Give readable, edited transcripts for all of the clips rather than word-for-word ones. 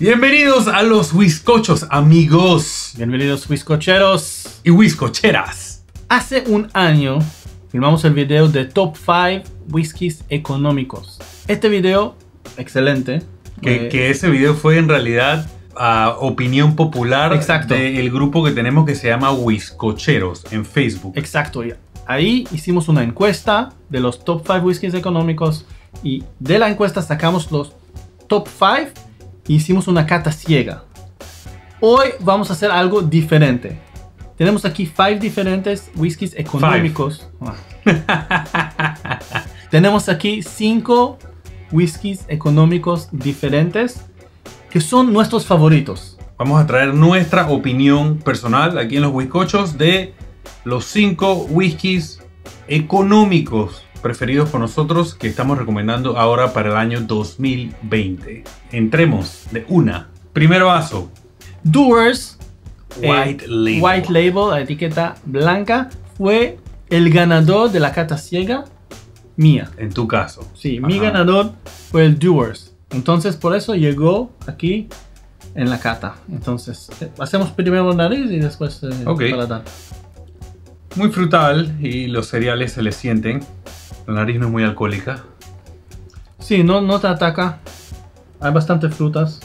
Bienvenidos a los Whiskochos, amigos. Bienvenidos, Whiskocheros y Whiskocheras. Hace un año filmamos el video de Top 5 Whiskies Económicos. Este video, excelente. Que ese video fue en realidad opinión popular. Exacto. Del grupo que tenemos que se llama Whiskocheros en Facebook. Exacto. Ahí hicimos una encuesta de los Top 5 Whiskies Económicos y de la encuesta sacamos los Top 5. Hicimos una cata ciega. Hoy vamos a hacer algo diferente. Tenemos aquí 5 diferentes whiskies económicos. Tenemos aquí 5 whiskies económicos diferentes que son nuestros favoritos. Vamos a traer nuestra opinión personal aquí en los Whiskochos de los 5 whiskies económicos preferidos por nosotros que estamos recomendando ahora para el año 2020. Entremos de una. Primer vaso. Dewar's White Label. White Label, la etiqueta blanca, fue el ganador de la cata ciega mía. En tu caso. Sí, mi ganador fue el Dewar's. Entonces, por eso llegó aquí en la cata. Entonces, hacemos primero nariz y después paladar. Muy frutal y los cereales se le sienten. La nariz no es muy alcohólica. Sí, no te ataca. Hay bastante frutas,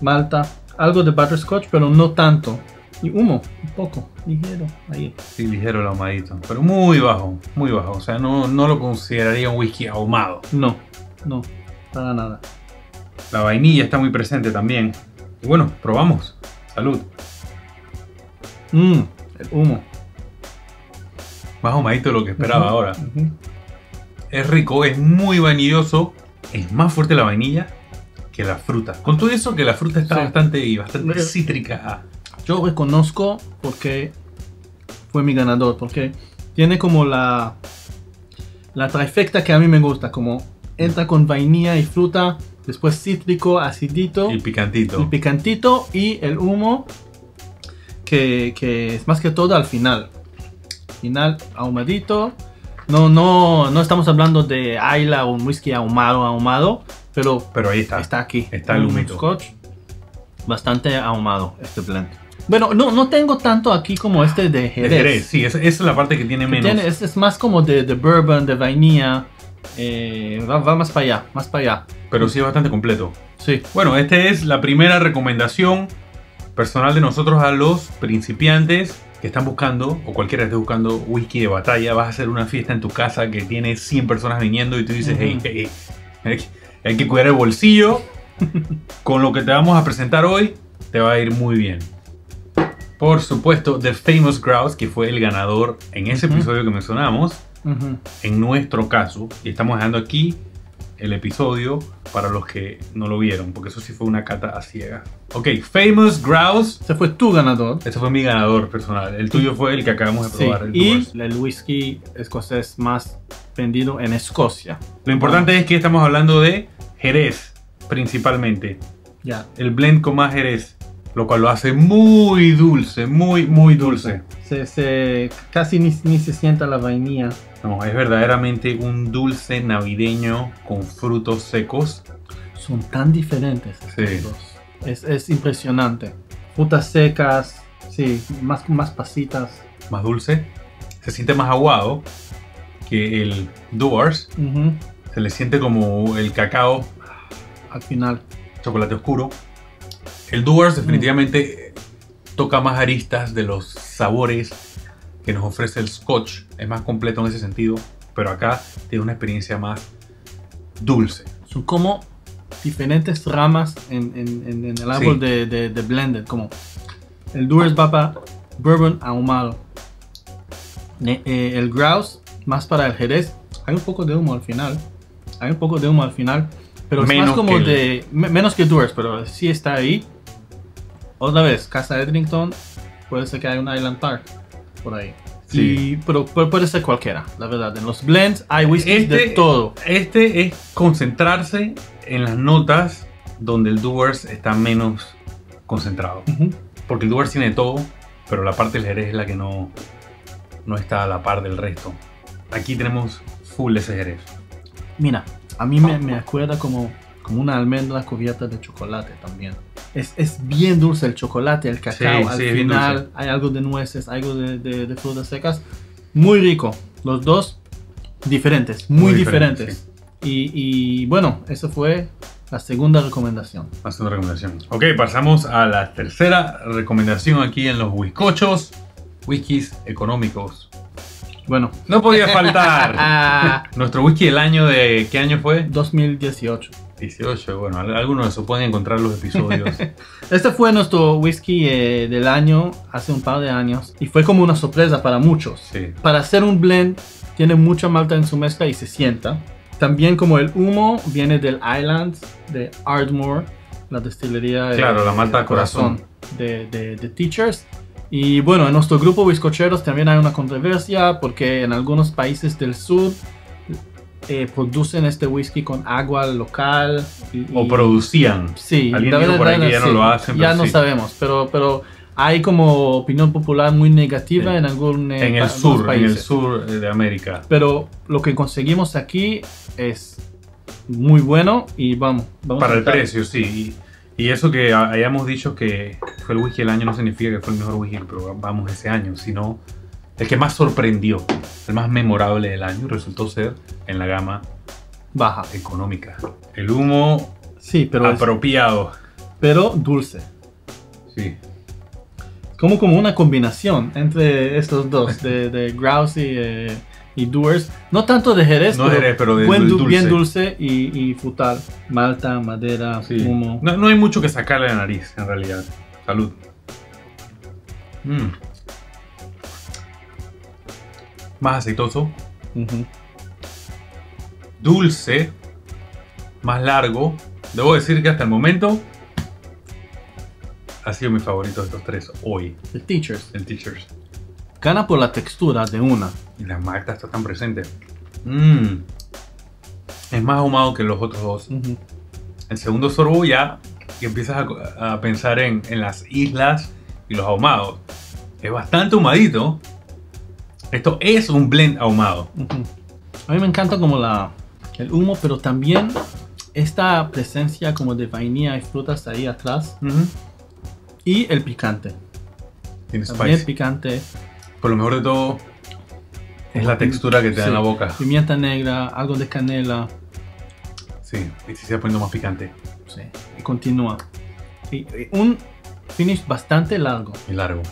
malta, algo de butterscotch, pero no tanto. Y humo, un poco, ligero. Ahí. Sí, ligero el ahumadito, pero muy bajo, muy bajo. O sea, no lo consideraría un whisky ahumado. No, para nada. La vainilla está muy presente también. Y bueno, probamos. Salud. El humo. Más ahumadito de lo que esperaba ahora. Es rico, es muy vanilloso. Es más fuerte la vainilla que la fruta. Con todo eso que la fruta está bastante cítrica. Yo reconozco porque fue mi ganador. Porque tiene como la trifecta que a mí me gusta. Como entra con vainilla y fruta. Después cítrico, acidito. Y picantito. Y picantito y el humo. Que es más que todo al final. Final ahumadito. No estamos hablando de Ayla o un whisky ahumado, pero ahí está. Está aquí. Está el humito. Scotch, bastante ahumado este blend. Bueno, no tengo tanto aquí como este de Jerez. De Jerez, sí, esa es la parte que tiene menos. Es más como de bourbon, de vainilla. Va más para allá, más para allá. Pero sí es bastante completo. Sí. Bueno, esta es la primera recomendación personal de nosotros a los principiantes que están buscando, o cualquiera que esté buscando whisky de batalla. Vas a hacer una fiesta en tu casa que tiene 100 personas viniendo y tú dices, hey, hay que cuidar el bolsillo. Con lo que te vamos a presentar hoy, te va a ir muy bien. Por supuesto, The Famous Grouse, que fue el ganador en ese episodio que mencionamos, en nuestro caso, y estamos dejando aquí el episodio para los que no lo vieron, porque eso sí fue una cata a ciega. Ok, Famous Grouse. Ese fue tu ganador. Ese fue mi ganador personal. El tuyo fue el que acabamos de probar. Sí, el whisky escocés más vendido en Escocia. Lo importante es que estamos hablando de Jerez, principalmente. Ya. El blend con más Jerez, lo cual lo hace muy dulce, muy dulce. Casi ni se sienta la vainilla. No, es verdaderamente un dulce navideño con frutos secos. Son tan diferentes estos dos. Es impresionante. Frutas secas, sí, más pasitas. Más dulce. Se siente más aguado que el Dewar's. Se le siente como el cacao. Al final. Chocolate oscuro. El Dewar's definitivamente toca más aristas de los sabores que nos ofrece el Scotch. Es más completo en ese sentido, pero acá tiene una experiencia más dulce. Son como diferentes ramas en el árbol de blended. Como el Dewar's va para bourbon ahumado, el Grouse más para el Jerez. Hay un poco de humo al final. Pero menos es más como menos que Dewar's, pero sí está ahí. Otra vez, Casa de Edrington, puede ser que haya un Island Park por ahí. Sí. Pero puede ser cualquiera, la verdad. En los blends hay whiskies de todo. Este es concentrarse en las notas donde el Dewar's está menos concentrado. Porque el Dewar's tiene todo, pero la parte del Jerez es la que no está a la par del resto. Aquí tenemos full ese Jerez. Mira, a mí me acuerda como como unas almendras cubiertas de chocolate también. Es bien dulce el chocolate, el cacao, sí, al sí, final hay algo de nueces, algo de frutas secas. Muy rico, los dos diferentes, muy diferentes. Sí. Y bueno, esa fue la segunda recomendación. La segunda recomendación. Ok, pasamos a la tercera recomendación aquí en Los Whiskochos, whiskies económicos. Bueno, no podía faltar nuestro whisky del año. ¿De qué año fue? 2018. 18, bueno, algunos se pueden encontrar los episodios. Este fue nuestro whisky del año, hace un par de años, y fue como una sorpresa para muchos. Sí. Para hacer un blend, tiene mucha malta en su mezcla y se sienta. También como el humo viene del Island de Ardmore, la destilería. Claro, la malta corazón de Teacher's. Y bueno, en nuestro grupo Whiskocheros también hay una controversia porque en algunos países del sur producen este whisky con agua local. O producían. Sí. Alguien dijo por ahí que ya no lo hacen. Ya no sabemos, pero hay como opinión popular muy negativa en algún país. En el sur de América. Pero lo que conseguimos aquí es muy bueno y vamos para el precio, sí. Y eso que hayamos dicho que fue el whisky del año no significa que fue el mejor whisky que probamos ese año, sino el que más sorprendió, el más memorable del año, resultó ser en la gama baja económica. El humo apropiado. Pero dulce. Sí. Como una combinación entre estos dos, de Grouse y Dewar's. No tanto de Jerez, pero de dulce. Bien dulce y frutal. Malta, madera, humo. No hay mucho que sacarle a la nariz, en realidad. Salud. Más aceitoso, dulce, más largo. Debo decir que hasta el momento ha sido mi favorito de estos tres hoy. El Teacher's. Gana por la textura de una. Y la malta está tan presente. Es más ahumado que los otros dos. El segundo sorbo ya que empiezas a pensar en las islas y los ahumados. Es bastante ahumadito. Esto es un blend ahumado. A mí me encanta como el humo, pero también esta presencia como de vainilla y frutas ahí atrás. Y el picante. También picante. Por lo mejor de todo, es la textura que te da en la boca. Pimienta negra, algo de canela. Sí, y se va poniendo más picante. Sí, y continúa. Y un finish bastante largo. Y largo.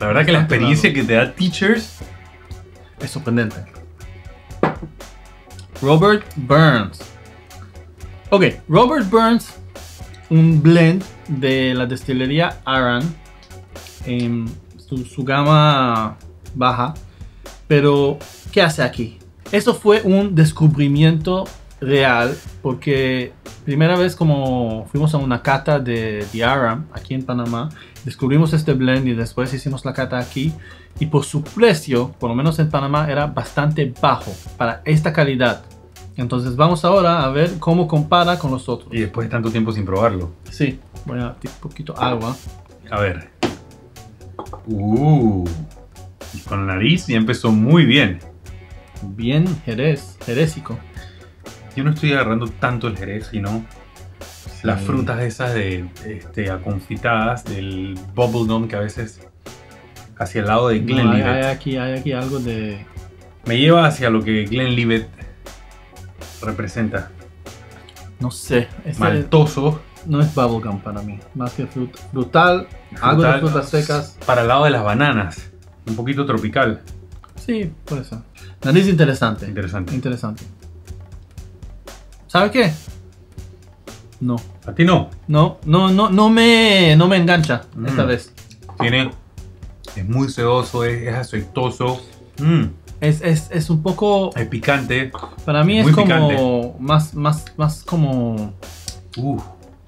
La verdad que la experiencia que te da Teacher's es sorprendente. Robert Burns. Ok, Robert Burns, un blend de la destilería Aran, en su gama baja. Pero, ¿qué hace aquí? Eso fue un descubrimiento real, porque primera vez como fuimos a una cata de Aran aquí en Panamá, descubrimos este blend y después hicimos la cata aquí. Y por su precio, por lo menos en Panamá, era bastante bajo para esta calidad. Entonces vamos ahora a ver cómo compara con los otros. Y después de tanto tiempo sin probarlo. Sí, voy a tirar un poquito de agua. A ver. Con la nariz ya empezó muy bien. Bien jerésico. Yo no estoy agarrando tanto el jerez, sino las frutas esas de aconfitadas, del bubblegum que a veces hacia el lado de Glenlivet. No, hay aquí algo de... Me lleva hacia lo que Glenlivet representa. No sé. Maltoso. No es bubblegum para mí. Más que frutal. Algo de frutas secas. Para el lado de las bananas. Un poquito tropical. Sí, por eso. Nariz interesante. Interesante. ¿Sabes qué? No. ¿A ti no? No me engancha esta vez. Tiene... Es muy sedoso, es aceitoso. Es un poco... Es picante. Para mí es como... Más como...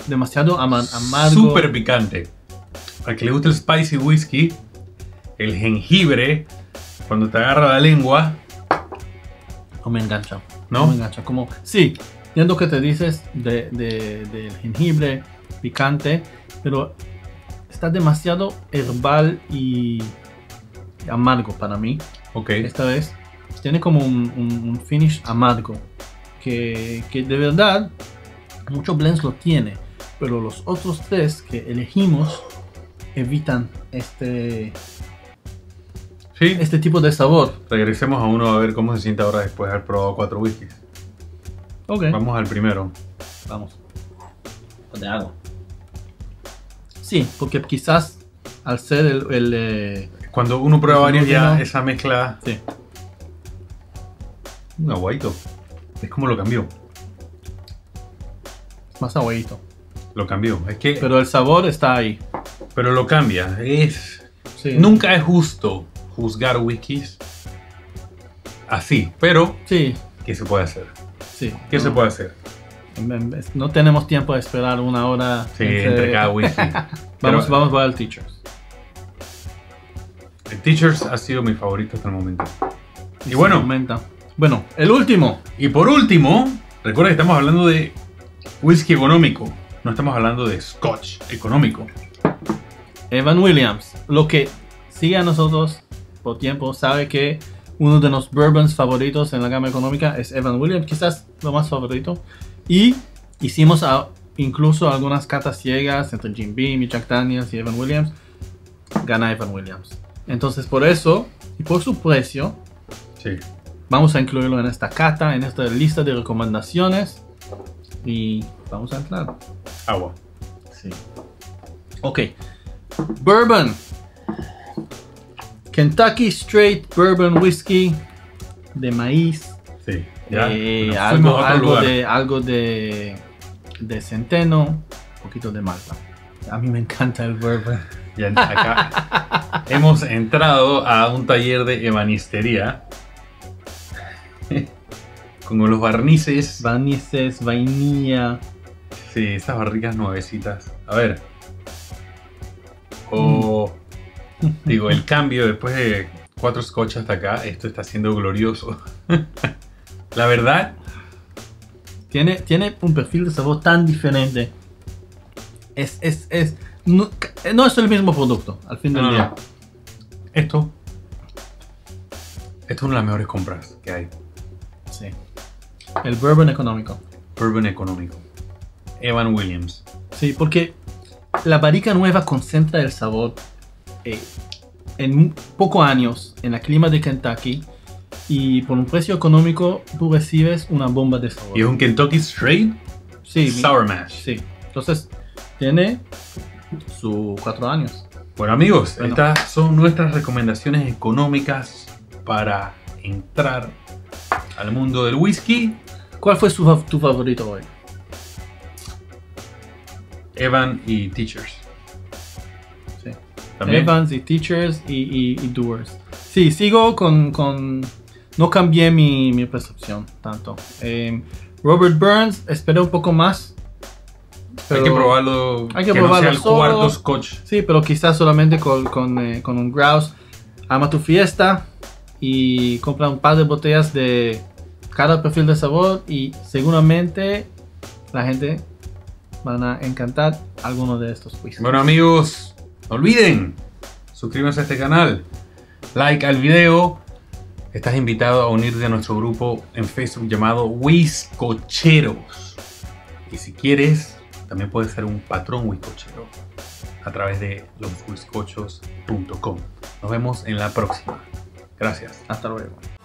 Demasiado amargo. Súper picante. Al que le gusta el spicy whisky, el jengibre, cuando te agarra la lengua... No me engancha. ¿No? No me engancha. Como... Sí, entiendo que te dices del jengibre, picante, pero... Está demasiado herbal y amargo para mí. Ok. Esta vez tiene como un finish amargo. Que de verdad muchos blends lo tiene, pero los otros tres que elegimos evitan este tipo de sabor. Regresemos a uno a ver cómo se siente ahora después de haber probado 4 whiskies. Okay. Vamos al primero. Vamos. De agua. Sí, porque quizás al ser el cuando uno prueba varios ya esa mezcla. Sí. Un aguadito. Es como lo cambió. Más aguadito. Lo cambió. Es que. Pero el sabor está ahí. Pero lo cambia. Es. Sí. Nunca es justo juzgar whiskies así. Pero. Sí. ¿Qué se puede hacer? Sí. ¿Qué se puede hacer? No tenemos tiempo de esperar una hora. Sí, entre cada whisky. Vamos para el Teacher's. El Teacher's ha sido mi favorito hasta el momento. Y bueno, bueno, el último. Y por último, recuerda que estamos hablando de whisky económico. No estamos hablando de scotch económico. Evan Williams. Lo que sigue a nosotros por tiempo sabe que uno de los bourbons favoritos en la gama económica es Evan Williams. Quizás lo más favorito. Y hicimos incluso algunas catas ciegas entre Jim Beam y Jack Daniel's y Evan Williams. Gana Evan Williams. Entonces por eso y por su precio, sí, vamos a incluirlo en esta cata, en esta lista de recomendaciones. Y vamos a entrar. Agua. Sí. Ok. Bourbon. Kentucky Straight Bourbon Whiskey de maíz. Sí. Ya, algo de centeno, un poquito de malta. A mí me encanta el bourbon. Ya, acá hemos entrado a un taller de ebanistería con los barnices. Barnices, vainilla. Sí, esas barricas nuevecitas. A ver. Digo, el cambio después de 4 scotch hasta acá, esto está siendo glorioso. La verdad, tiene un perfil de sabor tan diferente. No es el mismo producto, al fin del día. Esto es una de las mejores compras que hay. Sí. El bourbon económico. Bourbon económico. Evan Williams. Sí, porque la barrica nueva concentra el sabor en pocos años en el clima de Kentucky. Y por un precio económico, tú recibes una bomba de sabor. ¿Y es un Kentucky Straight? Sí. Sour Mash. Sí. Entonces, tiene sus 4 años. Bueno, amigos, estas son nuestras recomendaciones económicas para entrar al mundo del whisky. ¿Cuál fue tu favorito hoy? Evan y Teacher's. Sí. ¿También? Evans y Teacher's y Dewar's. Sí, sigo con no cambié mi percepción tanto. Robert Burns, esperé un poco más. Pero hay que probarlo. Hay que probarlo. No sea el cuarto scotch. Sí, pero quizás solamente con un grouse. Ama tu fiesta y compra un par de botellas de cada perfil de sabor y seguramente la gente van a encantar alguno de estos whiskies. Bueno, amigos, no olviden suscríbanse a este canal, like al video. Estás invitado a unirte a nuestro grupo en Facebook llamado Whiskocheros. Y si quieres, también puedes ser un patrón whiskochero a través de loswhiskochos.com. Nos vemos en la próxima. Gracias. Hasta luego.